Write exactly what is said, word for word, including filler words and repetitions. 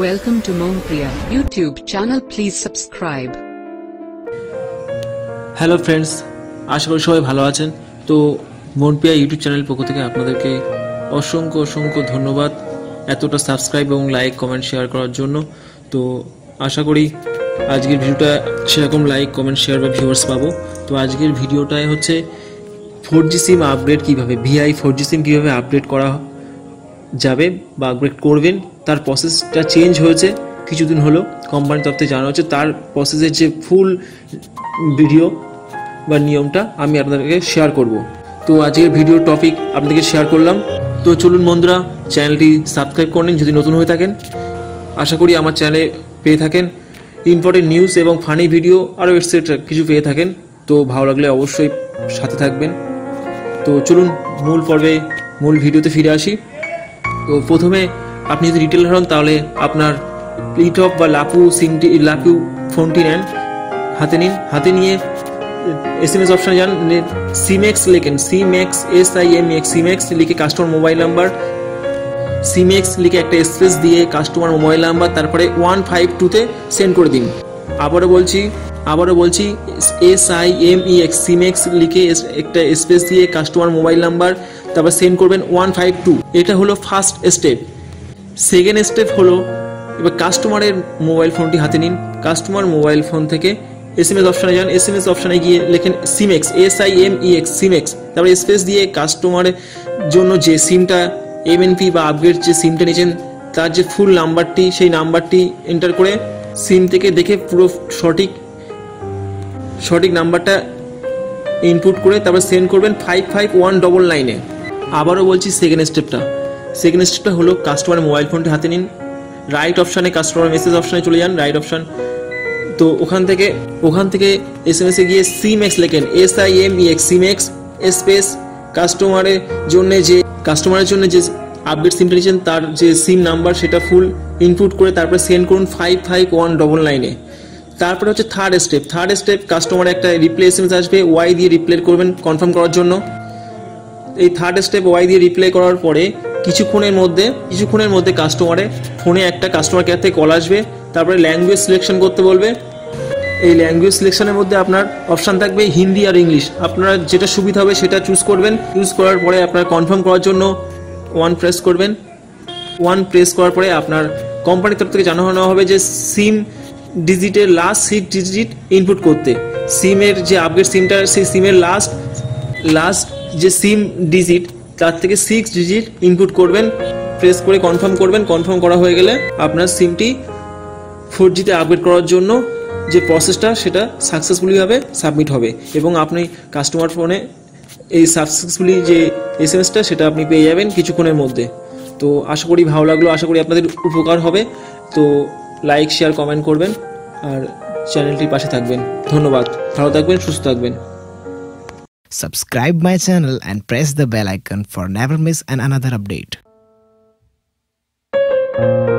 Welcome to Monpia YouTube channel. Please subscribe. Hello friends, आशा कরি সবাই ভালো আছেন। তো মনপিয়া ইউটিউব চ্যানেল পক্ষ থেকে আপনাদেরকে অসংখ্য অসংখ্য ধন্যবাদ এতটা সাবস্ক্রাইব এবং লাইক কমেন্ট শেয়ার করার জন্য। তো আশা করি আজকের ভিডিওটা সেরকম লাইক কমেন্ট শেয়ার বা ভিউয়ার্স পাবো। তো আজকের ভিডিওটাই হচ্ছে ফোর জি সিম আপগ্রেড কিভাবে ভিআই ফোর জি সিম কিভাবে আপগ্রেড করা যাবে বা আপগ্রেড করবেন, তার প্রসেসটা চেঞ্জ হয়েছে কিছুদিন হলো, কোম্পানির তরফ থেকে জানা হচ্ছে। তার প্রসেসের যে ফুল ভিডিও বা নিয়মটা আমি আপনাদেরকে শেয়ার করব। তো আজকের ভিডিও টপিক আপনাদেরকে শেয়ার করলাম। তো চলুন বন্ধুরা, চ্যানেলটি সাবস্ক্রাইব করে নিন যদি নতুন হয়ে থাকেন। আশা করি আমার চ্যানেলে পেয়ে থাকেন ইম্পর্টেন্ট নিউজ এবং ফানি ভিডিও আরও এটসেট্রা কিছু পেয়ে থাকেন। তো ভালো লাগলে অবশ্যই সাথে থাকবেন। তো চলুন মূল পর্বে মূল ভিডিওতে ফিরে আসি। তো প্রথমে আপনি যদি রিটেলার হন তাহলে আপনার লিটপ বা লাপু সিমটি লাপু ফোনটি নেন, হাতে নিন হাতে নিয়ে এস এম এস অপশানে যান, সিমেক্স লেখেন, SIMEX S I M X SIMEX লিখে কাস্টমার মোবাইল নাম্বার সিমেক্স লিখে একটা স্পেস দিয়ে কাস্টমার মোবাইল নাম্বার, তারপরে ওয়ান ফাইভ টুতে সেন্ড করে দিন। আবারও বলছি আবারও বলছি S I M E X SIMEX লিখে একটা স্পেস দিয়ে কাস্টমার মোবাইল নাম্বার, তারপর সেন্ড করবেন ওয়ান ফাইভ টু। এটা হলো ফার্স্ট স্টেপ। সেকেন্ড স্টেপ হলো এবার কাস্টমারের মোবাইল ফোনটি হাতে নিন, কাস্টমার মোবাইল ফোন থেকে এস এম এস অপশানে যান, এস এম এস অপশানে গিয়ে লেখেন SIMEX S I M E X SIMEX, তারপরে স্পেস দিয়ে কাস্টমারের জন্য যে সিমটা এম এন পি বা আপগ্রেড যে সিমটা নিয়েছেন তার যে ফুল নাম্বারটি সেই নাম্বারটি এন্টার করে সিম থেকে দেখে পুরো সঠিক সঠিক নাম্বারটা ইনপুট করে তারপর সেন্ড করবেন ফাইভ ফাইভ ওয়ান ডবল নাইনে। আবারও বলছি সেকেন্ড স্টেপটা সেকেন্ড স্টেপটা হলো কাস্টমার মোবাইল ফোনটি হাতে নিন, রাইট অপশানে কাস্টমার মেসেজ অপশানে চলে যান, রাইট অপশান। তো ওখান থেকে ওখান থেকে এস এম এসে গিয়ে সিমেক্স লেখেন S I M E X SIMEX space কাস্টমারের জন্য যে কাস্টমারের জন্য যে আপডেট সিমটা নিয়েছেন তার যে সিম নাম্বার সেটা ফুল ইনপুট করে তারপরে সেন্ড করুন ফাইভ ফাইভ ওয়ান ডবল নাইনে। তারপরে হচ্ছে থার্ড স্টেপ থার্ড স্টেপ কাস্টমারের একটা রিপ্লে এস এম এস আসবে, ওয়াই দিয়ে রিপ্লে করবেন কনফার্ম করার জন্য। এই থার্ড স্টেপ ওয়াই দিয়ে রিপ্লে করার পরে কিছুক্ষণের মধ্যে কিছুক্ষণের মধ্যে কাস্টমারের ফোনে একটা কাস্টমার কেয়ার থেকে কল আসবে, তারপরে ল্যাঙ্গুয়েজ সিলেকশন করতে বলবে। এই ল্যাঙ্গুয়েজ সিলেকশনের মধ্যে আপনার অপশান থাকবে হিন্দি আর ইংলিশ, আপনার যেটা সুবিধা হবে সেটা চুজ করবেন। চুজ করার পরে আপনার কনফার্ম করার জন্য ওয়ান প্রেস করবেন। ওয়ান প্রেস করার পরে আপনার কোম্পানির তরফ থেকে জানানো হবে যে সিম ডিজিটের লাস্ট সিক্স ডিজিট ইনপুট করতে, সিমের যে আপগ্রেড সিমটা সেই সিমের লাস্ট লাস্ট যে সিম ডিজিট তার থেকে সিক্স ডিজিট ইনপুট করবেন, প্রেস করে কনফার্ম করবেন। কনফার্ম করা হয়ে গেলে আপনার সিমটি ফোর জিতে আপগ্রেড করার জন্য যে প্রসেসটা সেটা সাকসেসফুলিভাবে সাবমিট হবে এবং আপনি কাস্টমার ফোনে এই সাকসেসফুলি যে এস এম এসটা সেটা আপনি পেয়ে যাবেন কিছুক্ষণের মধ্যে। তো আশা করি ভালো লাগলো, আশা করি আপনাদের উপকার হবে। তো লাইক শেয়ার কমেন্ট করবেন আর চ্যানেলটির পাশে থাকবেন। ধন্যবাদ, ভালো থাকবেন, সুস্থ থাকবেন। Subscribe my channel and press the bell icon for never miss an another update.